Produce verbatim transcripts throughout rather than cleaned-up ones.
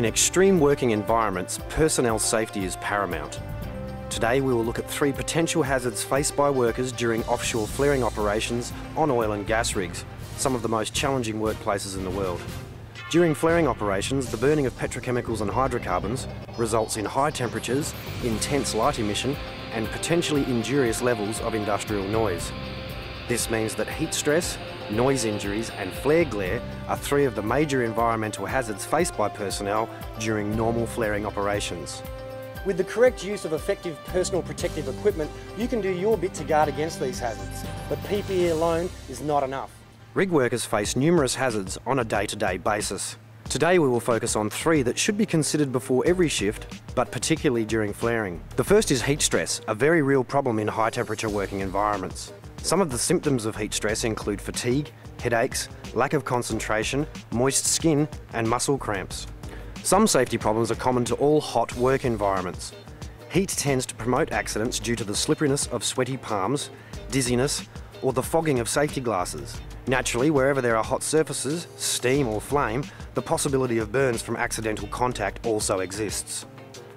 In extreme working environments, personnel safety is paramount. Today we will look at three potential hazards faced by workers during offshore flaring operations on oil and gas rigs, some of the most challenging workplaces in the world. During flaring operations, the burning of petrochemicals and hydrocarbons results in high temperatures, intense light emission, and potentially injurious levels of industrial noise. This means that heat stress, noise injuries and flare glare are three of the major environmental hazards faced by personnel during normal flaring operations. With the correct use of effective personal protective equipment, you can do your bit to guard against these hazards, but P P E alone is not enough. Rig workers face numerous hazards on a day-to-day basis. Today we will focus on three that should be considered before every shift, but particularly during flaring. The first is heat stress, a very real problem in high-temperature working environments. Some of the symptoms of heat stress include fatigue, headaches, lack of concentration, moist skin and muscle cramps. Some safety problems are common to all hot work environments. Heat tends to promote accidents due to the slipperiness of sweaty palms, dizziness or the fogging of safety glasses. Naturally, wherever there are hot surfaces, steam or flame, the possibility of burns from accidental contact also exists.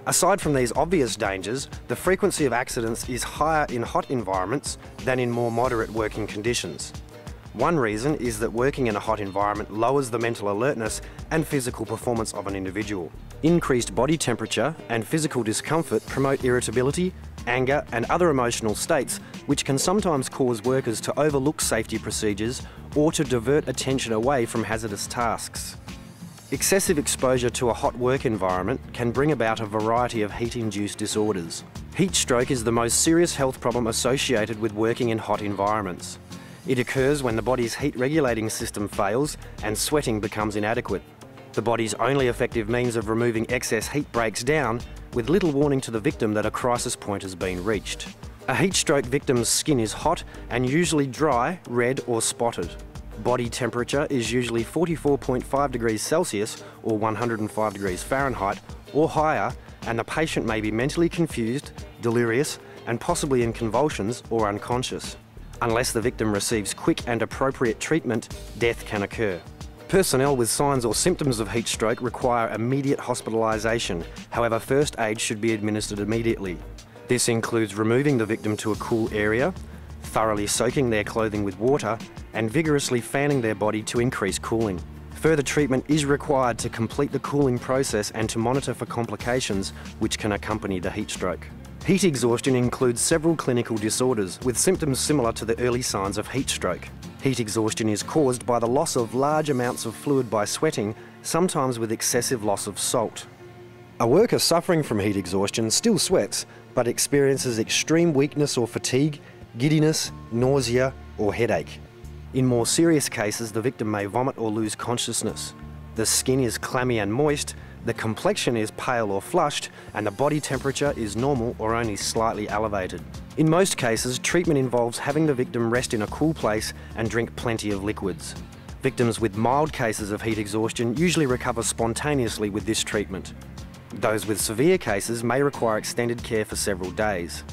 Aside from these obvious dangers, the frequency of accidents is higher in hot environments than in more moderate working conditions. One reason is that working in a hot environment lowers the mental alertness and physical performance of an individual. Increased body temperature and physical discomfort promote irritability, anger and other emotional states which can sometimes cause workers to overlook safety procedures or to divert attention away from hazardous tasks. Excessive exposure to a hot work environment can bring about a variety of heat-induced disorders. Heat stroke is the most serious health problem associated with working in hot environments. It occurs when the body's heat-regulating system fails and sweating becomes inadequate. The body's only effective means of removing excess heat breaks down, with little warning to the victim that a crisis point has been reached. A heat stroke victim's skin is hot and usually dry, red or spotted. Body temperature is usually forty-four point five degrees Celsius or one hundred and five degrees Fahrenheit or higher, and the patient may be mentally confused, delirious and possibly in convulsions or unconscious. Unless the victim receives quick and appropriate treatment, death can occur. Personnel with signs or symptoms of heat stroke require immediate hospitalisation. However, first aid should be administered immediately. This includes removing the victim to a cool area, thoroughly soaking their clothing with water and vigorously fanning their body to increase cooling. Further treatment is required to complete the cooling process and to monitor for complications which can accompany the heat stroke. Heat exhaustion includes several clinical disorders with symptoms similar to the early signs of heat stroke. Heat exhaustion is caused by the loss of large amounts of fluid by sweating, sometimes with excessive loss of salt. A worker suffering from heat exhaustion still sweats but experiences extreme weakness or fatigue, giddiness, nausea or headache. In more serious cases, the victim may vomit or lose consciousness. The skin is clammy and moist, the complexion is pale or flushed, and the body temperature is normal or only slightly elevated. In most cases, treatment involves having the victim rest in a cool place and drink plenty of liquids. Victims with mild cases of heat exhaustion usually recover spontaneously with this treatment. Those with severe cases may require extended care for several days.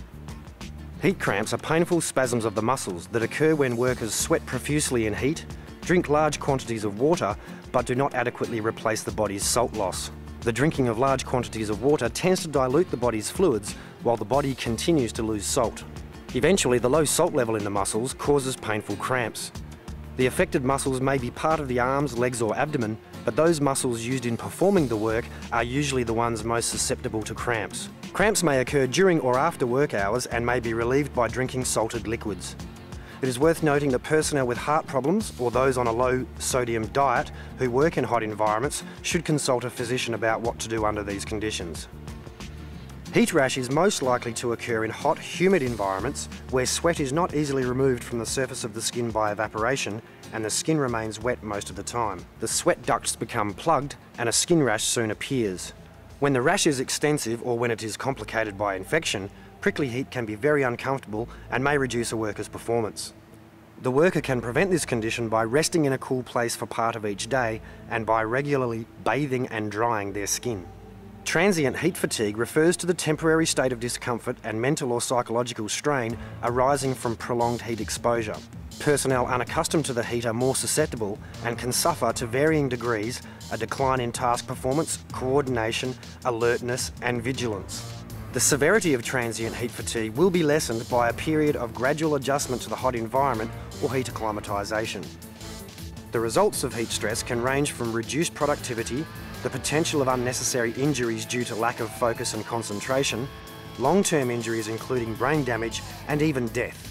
Heat cramps are painful spasms of the muscles that occur when workers sweat profusely in heat, drink large quantities of water, but do not adequately replace the body's salt loss. The drinking of large quantities of water tends to dilute the body's fluids while the body continues to lose salt. Eventually, the low salt level in the muscles causes painful cramps. The affected muscles may be part of the arms, legs or abdomen, but those muscles used in performing the work are usually the ones most susceptible to cramps. Cramps may occur during or after work hours and may be relieved by drinking salted liquids. It is worth noting that personnel with heart problems or those on a low sodium diet who work in hot environments should consult a physician about what to do under these conditions. Heat rash is most likely to occur in hot, humid environments where sweat is not easily removed from the surface of the skin by evaporation and the skin remains wet most of the time. The sweat ducts become plugged and a skin rash soon appears. When the rash is extensive or when it is complicated by infection, prickly heat can be very uncomfortable and may reduce a worker's performance. The worker can prevent this condition by resting in a cool place for part of each day and by regularly bathing and drying their skin. Transient heat fatigue refers to the temporary state of discomfort and mental or psychological strain arising from prolonged heat exposure. Personnel unaccustomed to the heat are more susceptible and can suffer to varying degrees a decline in task performance, coordination, alertness and vigilance. The severity of transient heat fatigue will be lessened by a period of gradual adjustment to the hot environment or heat acclimatisation. The results of heat stress can range from reduced productivity, the potential of unnecessary injuries due to lack of focus and concentration, long-term injuries including brain damage and even death.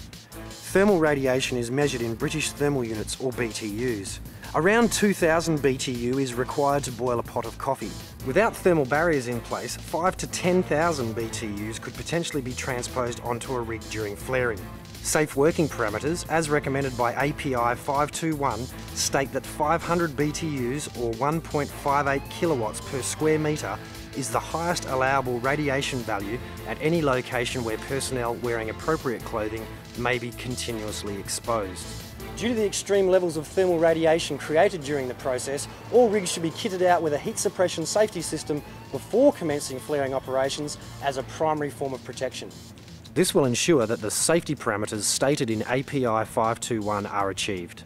Thermal radiation is measured in British Thermal Units or B T Us. Around two thousand B T U is required to boil a pot of coffee. Without thermal barriers in place, five to ten thousand B T Us could potentially be transposed onto a rig during flaring. Safe working parameters, as recommended by A P I five two one, state that five hundred B T Us or one point five eight kilowatts per square metre is the highest allowable radiation value at any location where personnel wearing appropriate clothing may be continuously exposed. Due to the extreme levels of thermal radiation created during the process, all rigs should be kitted out with a heat suppression safety system before commencing flaring operations as a primary form of protection. This will ensure that the safety parameters stated in A P I five two one are achieved.